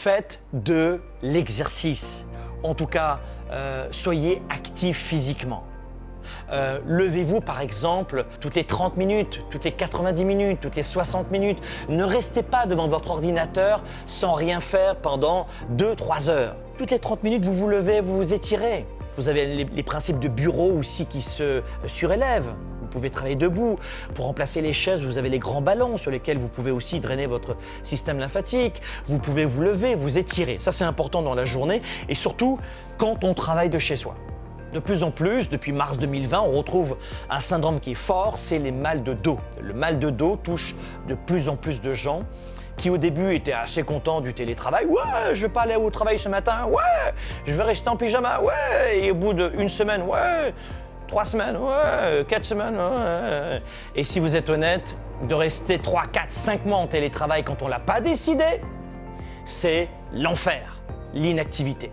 faites de l'exercice. En tout cas, soyez actifs physiquement. Levez-vous par exemple toutes les 30 minutes, toutes les 90 minutes, toutes les 60 minutes. Ne restez pas devant votre ordinateur sans rien faire pendant 2-3 heures. Toutes les 30 minutes, vous vous levez, vous vous étirez. Vous avez les principes de bureau aussi qui se surélèvent. Vous pouvez travailler debout. Pour remplacer les chaises, vous avez les grands ballons sur lesquels vous pouvez aussi drainer votre système lymphatique. Vous pouvez vous lever, vous étirer. Ça, c'est important dans la journée et surtout quand on travaille de chez soi. De plus en plus, depuis mars 2020, on retrouve un syndrome qui est fort, c'est les mal de dos. Le mal de dos touche de plus en plus de gens qui au début étaient assez contents du télétravail. « Ouais, je vais pas aller au travail ce matin. Ouais, je vais rester en pyjama. Ouais. » Et au bout d'une semaine, ouais, 3 semaines, ouais, 4 semaines, ouais. Et si vous êtes honnête, de rester 3, 4, 5 mois en télétravail quand on l'a pas décidé, c'est l'enfer, l'inactivité.